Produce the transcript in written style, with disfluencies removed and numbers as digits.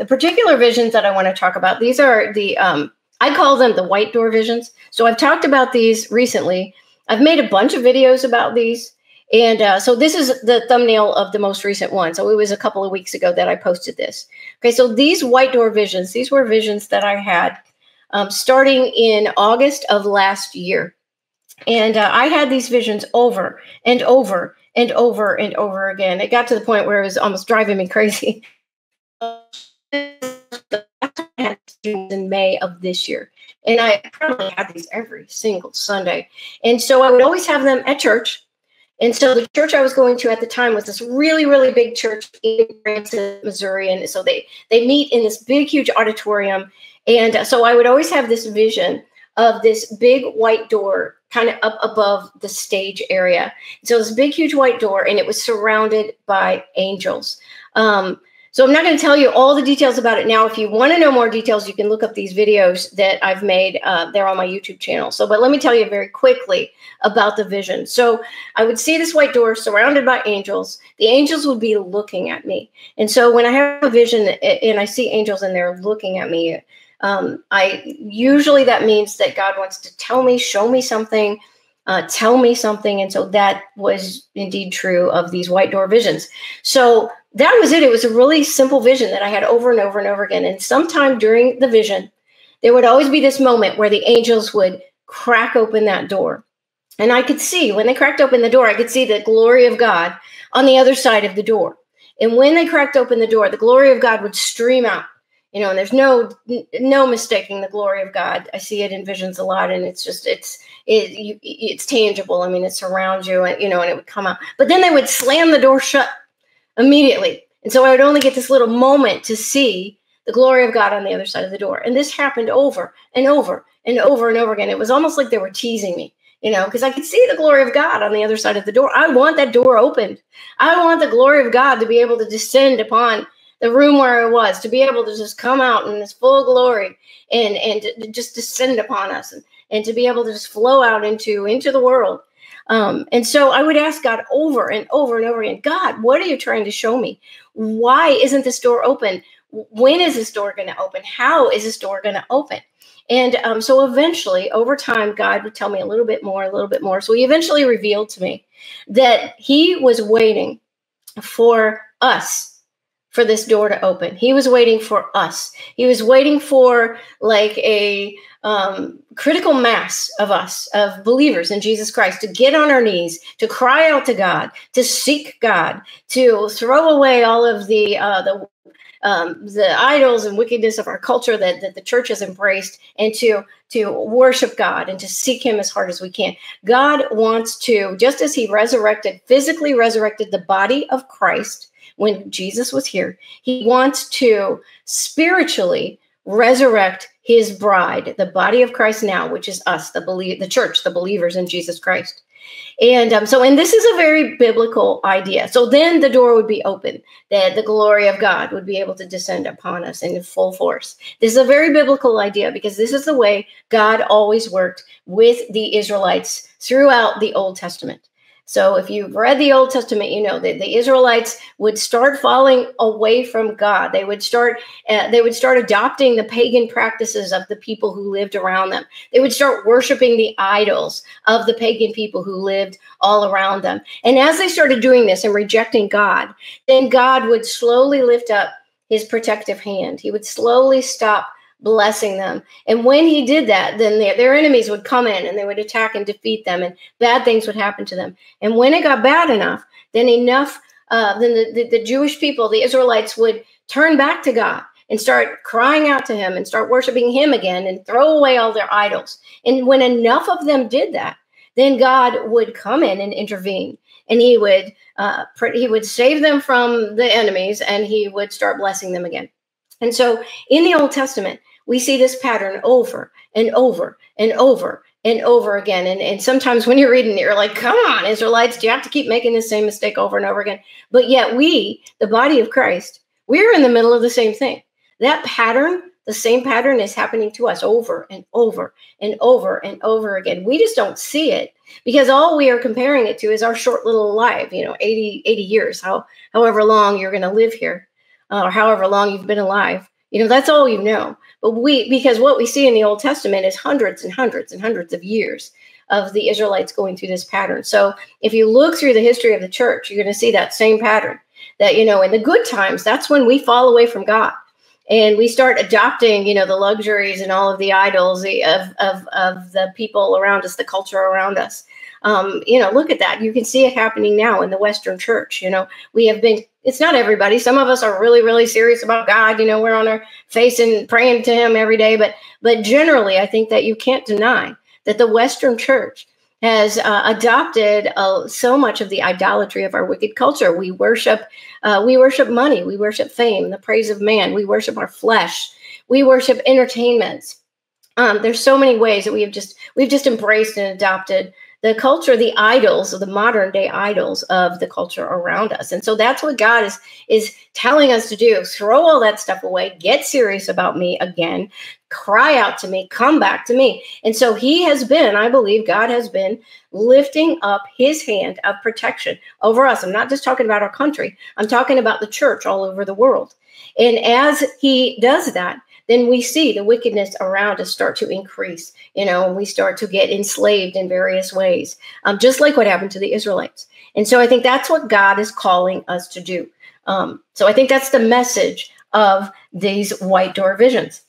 The particular visions that I want to talk about, these are the, I call them the white door visions. So I've talked about these recently. I've made a bunch of videos about these. And so this is the thumbnail of the most recent one. So it was a couple of weeks ago that I posted this. Okay, so these white door visions, these were visions that I had starting in August of last year. And I had these visions over and over and over and over again. It got to the point where it was almost driving me crazy. In May of this year. And I probably had these every single Sunday. And so I would always have them at church. And so the church I was going to at the time was this really, really big church in Branson, Missouri. And so they meet in this big, huge auditorium. And so I would always have this vision of this big white door kind of up above the stage area. So this big, huge white door, and it was surrounded by angels. So I'm not going to tell you all the details about it now. If you want to know more details, you can look up these videos that I've made. They're on my YouTube channel. So, but let me tell you very quickly about the vision. So I would see this white door surrounded by angels. The angels would be looking at me. And so when I have a vision and I see angels and they're looking at me, I usually that means that God wants to tell me, show me something, tell me something. And so that was indeed true of these white door visions. So that was it. It was a really simple vision that I had over and over and over again. And sometime during the vision, there would always be this moment where the angels would crack open that door. And I could see when they cracked open the door, I could see the glory of God on the other side of the door. And when they cracked open the door, the glory of God would stream out. You know, and there's no mistaking the glory of God. I see it in visions a lot, and it's just, it's tangible. I mean, it surrounds you, and, you know, and it would come out. But then they would slam the door shut immediately. And so I would only get this little moment to see the glory of God on the other side of the door. And this happened over and over and over and over again. It was almost like they were teasing me, you know, because I could see the glory of God on the other side of the door. I want that door opened. I want the glory of God to be able to descend upon the room where I was, to be able to just come out in this full glory and just descend upon us and to be able to just flow out into the world. And so I would ask God over and over and over again, God, what are you trying to show me? Why isn't this door open? When is this door going to open? How is this door going to open? And so eventually, over time, God would tell me a little bit more, a little bit more. So he eventually revealed to me that he was waiting for us, for this door to open. He was waiting for us. He was waiting for like a critical mass of us, of believers in Jesus Christ, to get on our knees, to cry out to God, to seek God, to throw away all of the idols and wickedness of our culture that the church has embraced, and to worship God and to seek him as hard as we can. God wants to, just as he physically resurrected the body of Christ, when Jesus was here, he wants to spiritually resurrect his bride, the body of Christ now, which is us, the church, the believers in Jesus Christ. And so this is a very biblical idea. So then the door would be open, that the glory of God would be able to descend upon us in full force. This is a very biblical idea because this is the way God always worked with the Israelites throughout the Old Testament. So if you've read the Old Testament, you know that the Israelites would start falling away from God. They would start adopting the pagan practices of the people who lived around them. They would start worshiping the idols of the pagan people who lived all around them. And as they started doing this and rejecting God, then God would slowly lift up his protective hand. He would slowly stop blessing them. And when he did that, then their enemies would come in and they would attack and defeat them, and bad things would happen to them. And when it got bad enough, then the Jewish people, the Israelites, would turn back to God and start crying out to him and start worshiping him again and throw away all their idols. And when enough of them did that, then God would come in and intervene. And he would save them from the enemies, and he would start blessing them again. And so in the Old Testament, we see this pattern over and over and over and over again. And sometimes when you're reading it, you're like, come on, Israelites, do you have to keep making the same mistake over and over again? But yet we, the body of Christ, we're in the middle of the same thing. That pattern, the same pattern, is happening to us over and over and over and over again. We just don't see it because all we are comparing it to is our short little life, you know, 80 years, however long you're going to live here. or however long you've been alive. You know, that's all you know. But because what we see in the Old Testament is hundreds and hundreds and hundreds of years of the Israelites going through this pattern. So if you look through the history of the church, you're going to see that same pattern that, you know, in the good times, that's when we fall away from God. And we start adopting, you know, the luxuries and all of the idols of the people around us, the culture around us. You know, look at that. You can see it happening now in the Western church. You know, we have been, it's not everybody. Some of us are really, really serious about God. You know, we're on our face and praying to him every day. But generally, I think that you can't deny that the Western church has adopted so much of the idolatry of our wicked culture. We worship money. We worship fame, the praise of man. We worship our flesh. We worship entertainments. There's so many ways that we've just embraced and adopted the culture, the idols, the modern day idols of the culture around us. And so that's what God is telling us to do. Throw all that stuff away. Get serious about me again. Cry out to me. Come back to me. And so he has been, I believe God has been lifting up his hand of protection over us. I'm not just talking about our country. I'm talking about the church all over the world. And as he does that, then we see the wickedness around us start to increase, you know, and we start to get enslaved in various ways, just like what happened to the Israelites. And so I think that's what God is calling us to do. So I think that's the message of these white door visions.